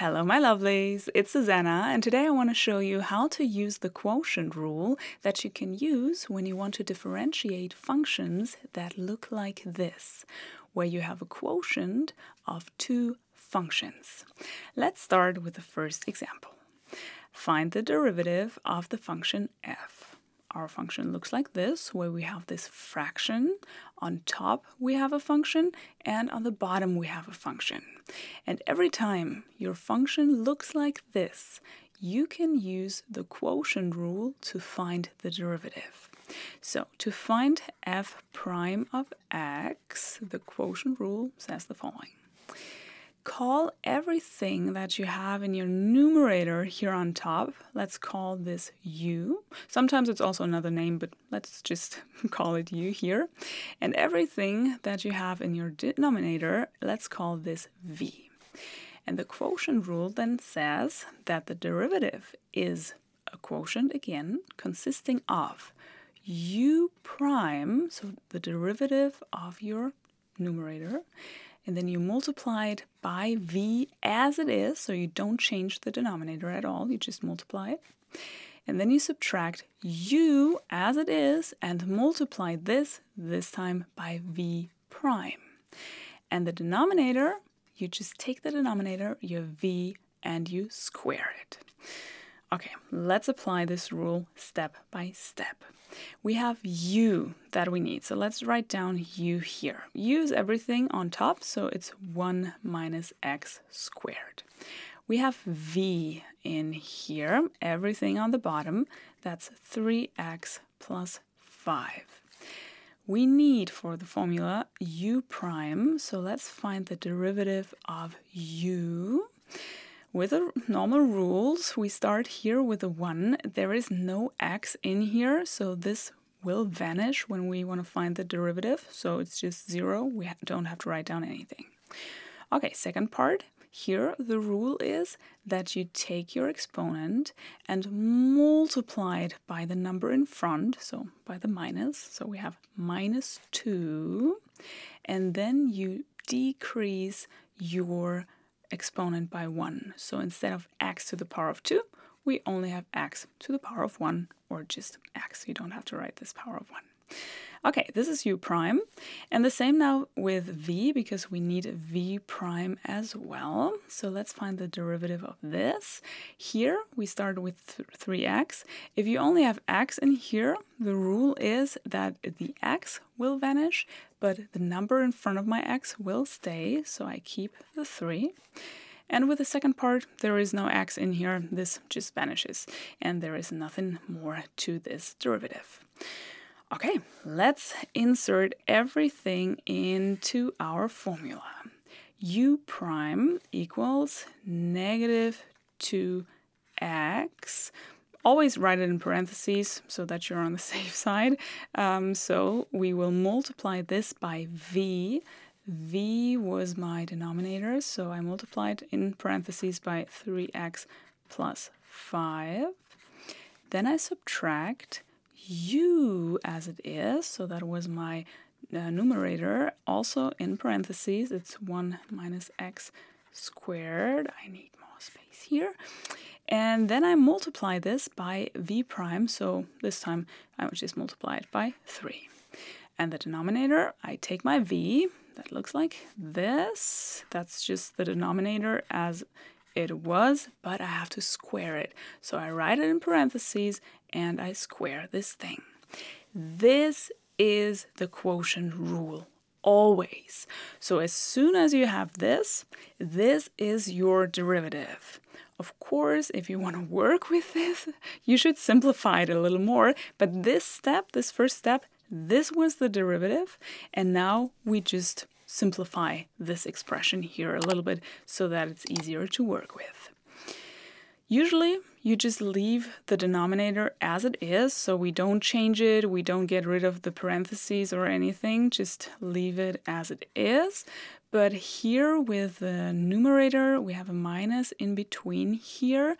Hello my lovelies, it's Susanne, and today I want to show you how to use the quotient rule that you can use when you want to differentiate functions that look like this, where you have a quotient of two functions. Let's start with the first example. Find the derivative of the function f. Our function looks like this, where we have this fraction, on top we have a function, and on the bottom we have a function. And every time your function looks like this, you can use the quotient rule to find the derivative. So to find f prime of x, the quotient rule says the following. Call everything that you have in your numerator here on top. Let's call this u. Sometimes it's also another name, but let's just call it u here. And everything that you have in your denominator, let's call this v. And the quotient rule then says that the derivative is a quotient, again, consisting of u prime, so the derivative of your numerator, and then you multiply it by v as it is, so you don't change the denominator at all, you just multiply it. And then you subtract u as it is and multiply this time by v prime. And the denominator, you just take the denominator, your v, and you square it. Okay, let's apply this rule step by step. We have u that we need, so let's write down u here. U is everything on top, so it's 1 minus x squared. We have v in here, everything on the bottom, that's 3x plus 5. We need for the formula u prime, so let's find the derivative of u. With the normal rules, we start here with a 1. There is no x in here, so this will vanish when we want to find the derivative. So it's just 0. We don't have to write down anything. Okay, second part. Here the rule is that you take your exponent and multiply it by the number in front, so by the minus. So we have minus 2. And then you decrease your exponent by 1. So instead of x to the power of 2, we only have x to the power of 1, or just x. You don't have to write this power of 1. Okay, this is u prime. And the same now with v, because we need v prime as well. So let's find the derivative of this. Here we start with 3x. If you only have x in here, the rule is that the x will vanish, but the number in front of my x will stay, so I keep the 3. And with the second part, there is no x in here. This just vanishes, and there is nothing more to this derivative. Okay, let's insert everything into our formula. U prime equals negative 2x. Always write it in parentheses so that you're on the safe side. So we will multiply this by v. V was my denominator, so I multiplied in parentheses by 3x plus 5. Then I subtract u as it is, so that was my numerator, also in parentheses, it's 1 minus x squared. I need more space here. And then I multiply this by v prime, so this time I would just multiply it by 3. And the denominator, I take my v, that looks like this, that's just the denominator as it was, but I have to square it. So I write it in parentheses and I square this thing. This is the quotient rule, always. So as soon as you have this is your derivative. Of course, if you want to work with this, you should simplify it a little more. But this step, this first step, this was the derivative. And now we just simplify this expression here a little bit so that it's easier to work with. Usually you just leave the denominator as it is, so we don't change it, we don't get rid of the parentheses or anything, just leave it as it is. But here with the numerator we have a minus in between here,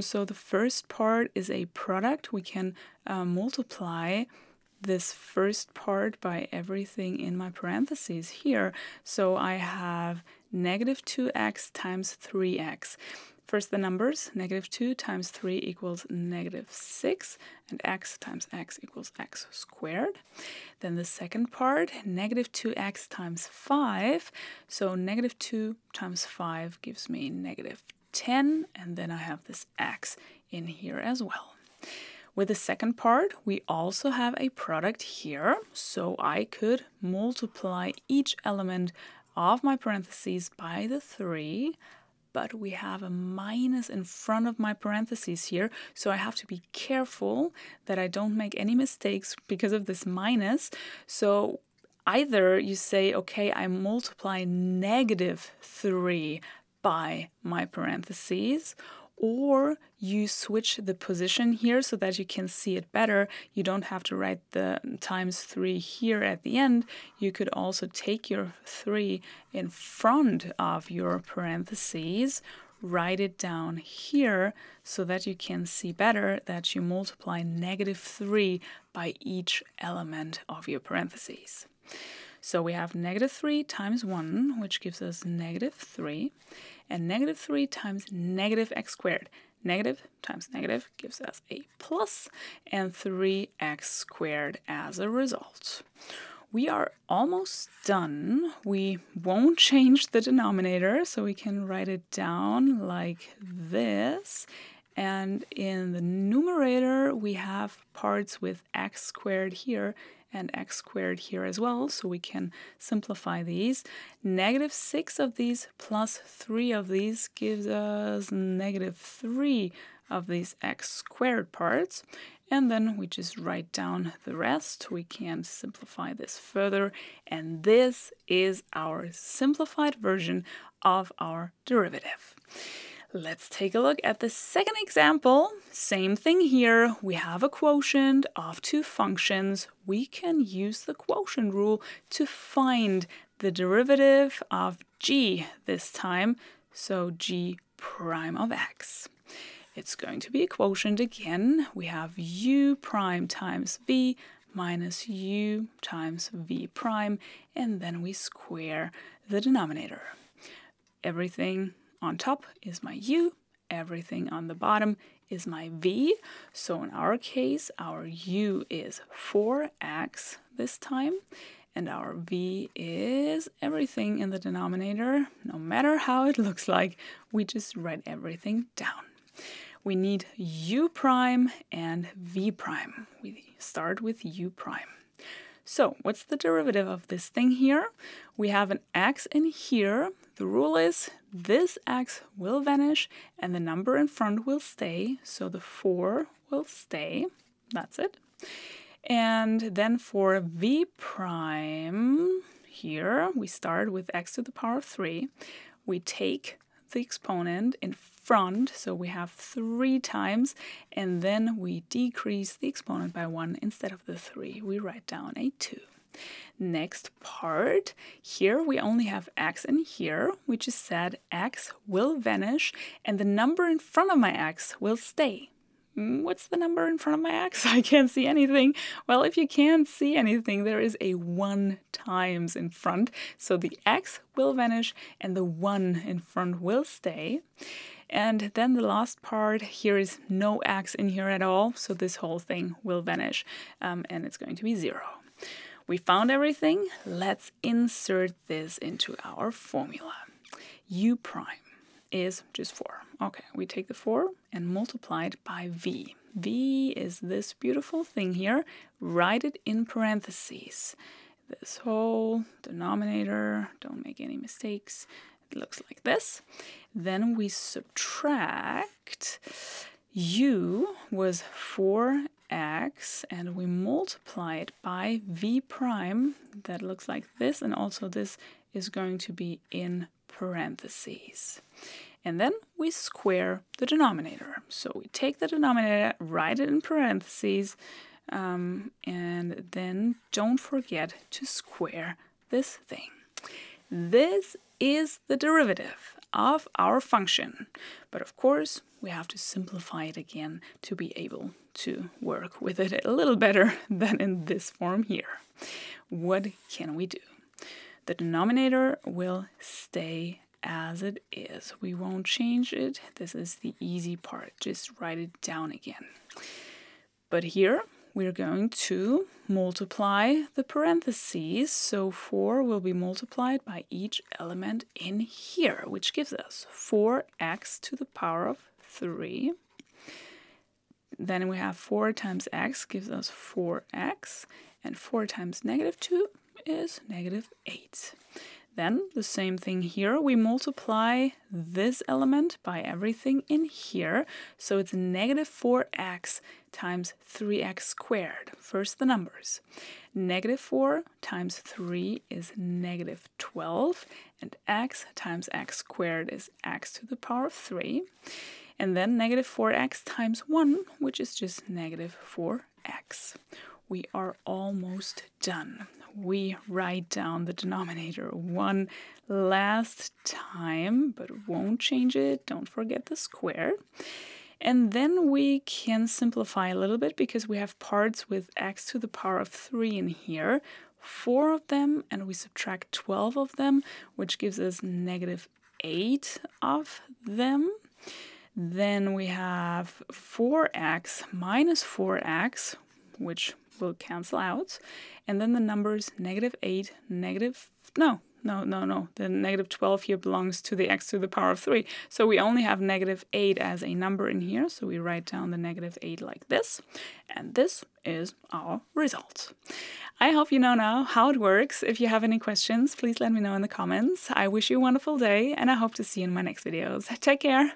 so the first part is a product. We can multiply this first part by everything in my parentheses here. So I have negative 2x times 3x. First the numbers, negative 2 times 3 equals negative 6, and x times x equals x squared. Then the second part, negative 2x times 5, so negative 2 times 5 gives me negative 10, and then I have this x in here as well. With the second part, we also have a product here, so I could multiply each element of my parentheses by the 3, but we have a minus in front of my parentheses here, so I have to be careful that I don't make any mistakes because of this minus. So either you say, okay, I multiply negative 3 by my parentheses, or you switch the position here so that you can see it better. You don't have to write the times 3 here at the end. You could also take your 3 in front of your parentheses, write it down here so that you can see better that you multiply negative 3 by each element of your parentheses. So we have negative 3 times 1, which gives us negative 3, and negative 3 times negative x squared. Negative times negative gives us a plus, and 3x squared as a result. We are almost done. We won't change the denominator, so we can write it down like this. And in the numerator, we have parts with x squared here and x squared here as well, so we can simplify these. Negative 6 of these plus 3 of these gives us negative 3 of these x squared parts, and then we just write down the rest. We can simplify this further, and this is our simplified version of our derivative. Let's take a look at the second example. Same thing here. We have a quotient of two functions. We can use the quotient rule to find the derivative of g this time, so g prime of x. It's going to be a quotient again. We have u prime times v minus u times v prime, and then we square the denominator. Everything on top is my u, everything on the bottom is my v. So in our case, our u is 4x this time, and our v is everything in the denominator. No matter how it looks like, we just write everything down. We need u prime and v prime. We start with u prime. So what's the derivative of this thing here? We have an x in here. The rule is this x will vanish and the number in front will stay. So the 4 will stay. That's it. And then for v prime here, we start with x to the power of 3. We take the exponent in front, so we have 3 times, and then we decrease the exponent by 1. Instead of the 3, we write down a 2. Next part, here we only have x in here. We just said x will vanish, and the number in front of my x will stay. What's the number in front of my x? I can't see anything. Well, if you can't see anything, there is a 1 times in front. So the x will vanish and the 1 in front will stay. And then the last part here is no x in here at all. So this whole thing will vanish and it's going to be 0. We found everything. Let's insert this into our formula. U prime is just 4. Okay, we take the 4 and multiply it by v. v is this beautiful thing here. Write it in parentheses. This whole denominator, don't make any mistakes. It looks like this. Then we subtract. U was 4x, and we multiply it by v prime. That looks like this, and also this is going to be in parentheses. And then we square the denominator. So we take the denominator, write it in parentheses, and then don't forget to square this thing. This is the derivative of our function. But of course, we have to simplify it again to be able to work with it a little better than in this form here. What can we do? The denominator will stay as it is. We won't change it. This is the easy part. Just write it down again. But here we're going to multiply the parentheses. So 4 will be multiplied by each element in here, which gives us 4x to the power of 3. Then we have 4 times x gives us 4x, and 4 times negative 2 is negative 8. Then the same thing here, we multiply this element by everything in here, so it's negative 4x times 3x squared. First the numbers. Negative 4 times 3 is negative 12, and x times x squared is x to the power of 3. And then negative 4x times 1, which is just negative 4x. We are almost done. We write down the denominator one last time, but won't change it. Don't forget the square. And then we can simplify a little bit because we have parts with x to the power of 3 in here. 4 of them, and we subtract 12 of them, which gives us negative 8 of them. Then we have 4x minus 4x, which will cancel out. And then the numbers negative 8, negative... No. The negative 12 here belongs to the x to the power of 3. So we only have negative 8 as a number in here. So we write down the negative 8 like this. And this is our result. I hope you know now how it works. If you have any questions, please let me know in the comments. I wish you a wonderful day, and I hope to see you in my next videos. Take care!